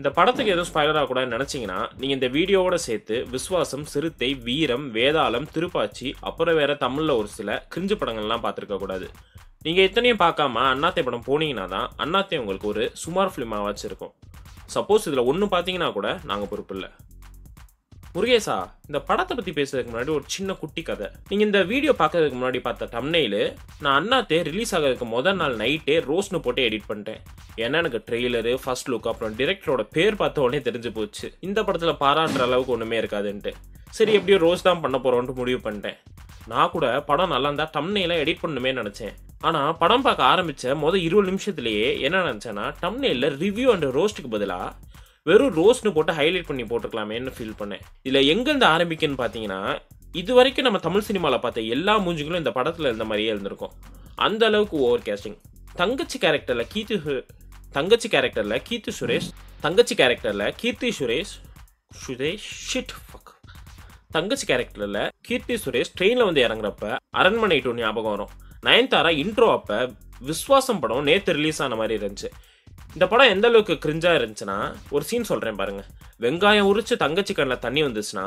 இந்த படத்துக்கு ஏதோ ஸ்பாயிலரா கூட நினைச்சீங்கன்னா நீங்க இந்த வீடியோவோட சேர்த்து விஸ்வாசம், சிறுத்தை, வீரம், வேதாளம், திருப்பாச்சி அப்புறம் வேற தமிழ்ல ஒரு சில கிரிஞ்சு படங்கள்லாம் பார்த்திருக்க கூடாது. நீங்க எத்தனையும் பார்க்காம அண்ணாத்தை படம் போனீங்கன்னா தான் அண்ணாத்தை உங்களுக்கு ஒரு சுமார் ஃபிலிமா வச்சிருக்கும். சப்போஸ் இதுல ஒண்ணு பாத்தீங்கன்னா கூட நாங்க பொறுப்பு இல்லை. முருகேசா, இந்த படத்தை பத்தி பேசுறதுக்கு முன்னாடி ஒரு சின்ன குட்டி கதை. நீங்க இந்த வீடியோ பார்க்கறதுக்கு முன்னாடி பார்த்த தம்ப்நெயில் நான் அண்ணாத்தே ரிலீஸ் ஆகிறதுக்கு முதல் நாள் நைட்டே ரோஸ்னு போட்டு எடிட் பண்ணிட்டேன். ஏன்னா எனக்கு ட்ரெய்லரு, ஃபர்ஸ்ட் லுக் அப்புறம் டிரெக்டரோட பேர் பார்த்த உடனே தெரிஞ்சு போச்சு இந்த படத்துல பாராட்டுற அளவுக்கு ஒண்ணுமே இருக்காதுன்ட்டு. சரி, எப்படியோ ரோஸ் தான் பண்ண போறோம்னு முடிவு பண்ணிட்டேன். நான் கூட படம் நல்லா இருந்தா தம்ப்நெயில எடிட் பண்ணுமே நினைச்சேன். ஆனா படம் பார்க்க ஆரம்பிச்ச மொதல் 20 நிமிஷத்துலயே என்ன நினைச்சேன்னா, தம்ப்நெயில ரிவ்யூ அண்ட் ரோஸ்ட்டுக்கு பதிலா வெறும் ரோஸ்னு போட்டு ஹைலைட் பண்ணி போட்டுருக்கலாமேன்னு ஃபீல் பண்ணேன். இதில் எங்கேருந்து ஆரம்பிக்குன்னு பார்த்தீங்கன்னா, இது வரைக்கும் நம்ம தமிழ் சினிமாவில் பார்த்த எல்லா மூஞ்சிகளும் இந்த படத்தில் இருந்த மாதிரியே இருந்திருக்கும். அந்த அளவுக்கு ஓவர் கேஸ்டிங். தங்கச்சி கேரக்டரில் கீர்த்தி சுரேஷ் ட்ரெயினில் வந்து இறங்குறப்ப அரண்மனை 2 ஞாபகம் வரும். நயன்தாரா இன்ட்ரோ அப்போ விஸ்வாசம் படம் நேற்று ரிலீஸ் ஆன மாதிரி இருந்துச்சு. இந்த படம் எந்த அளவுக்கு கிரிஞ்சா இருந்துச்சுன்னா ஒரு சீன் சொல்றேன் பாருங்க. வெங்காயம் உரிச்சு தங்கச்சி கண்ணில் தண்ணி வந்துச்சுன்னா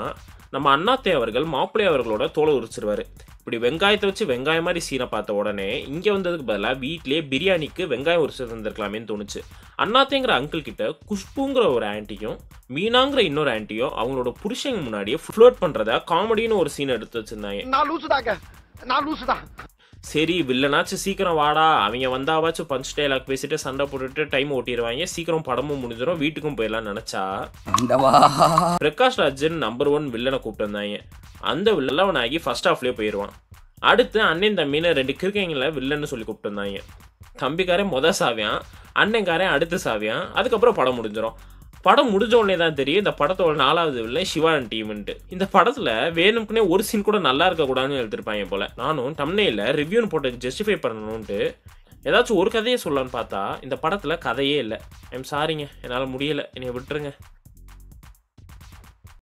நம்ம அண்ணாத்தே அவர்கள் மாப்பிள்ளை அவர்களோட தோலை உரிச்சிருவாரு. இப்படி வெங்காயத்தை வச்சு வெங்காயம் மாதிரி சீனை பார்த்த உடனே இங்கே வந்ததுக்கு பதிலாக வீட்லேயே பிரியாணிக்கு வெங்காயம் உரிச்சு தந்திருக்கலாமேன்னு தோணுச்சு. அண்ணாத்தேங்கிற அங்கிள் கிட்ட குஷ்புங்கிற ஒரு ஆன்ட்டியும் மீனாங்கிற இன்னொரு ஆன்ட்டியும் அவங்களோட புருஷங்க முன்னாடியே ஃப்ளோட் பண்றத காமெடின்னு ஒரு சீன் எடுத்து வச்சிருந்தாங்க. சரி, வில்லனாச்சும் சீக்கிரம் வாடா, அவங்க வந்தாவாச்சும் பஞ்ச் டைலாக் பேசிட்டு சண்டை போட்டுட்டு டைம் ஓட்டிடுவாங்க, சீக்கிரம் படமும் முடிஞ்சிடும், வீட்டுக்கும் போயிடலாம் நினைச்சா பிரகாஷ் ராஜன் நம்பர் 1 வில்லனை கூப்பிட்டுருந்தாங்க. அந்த வில்லன் அவன் ஆகி ஃபர்ஸ்ட் ஹாஃப்லேயே போயிடுவான். அடுத்து அண்ணன் தம்பின்னு 2 கிறுக்கைங்களை வில்லன்னு சொல்லி கூப்பிட்டுருந்தாங்க. தம்பிக்காரன் மொதல் சாவியான், அண்ணன்காரன் அடுத்து சாவியான், அதுக்கப்புறம் படம் முடிஞ்சிடும். படம் முடிஞ்ச உடனே தான் தெரியும் இந்த படத்தோட 4வது இல்லை சிவான் டீம்ன்ட்டு. இந்த படத்தில் வேணும்னே ஒரு சீன் கூட நல்லா இருக்கக்கூடாதுன்னு எழுதிருப்பாங்க போல. நானும் தம்ப்நெயில ரிவ்யூன்னு போட்டு ஜஸ்டிஃபை பண்ணணும்ன்ட்டு ஏதாச்சும் ஒரு கதையை சொல்லலான்னு பார்த்தா இந்த படத்தில் கதையே இல்லை. ஐம் சாரிங்க, என்னால் முடியலை, என்னை விட்டுருங்க.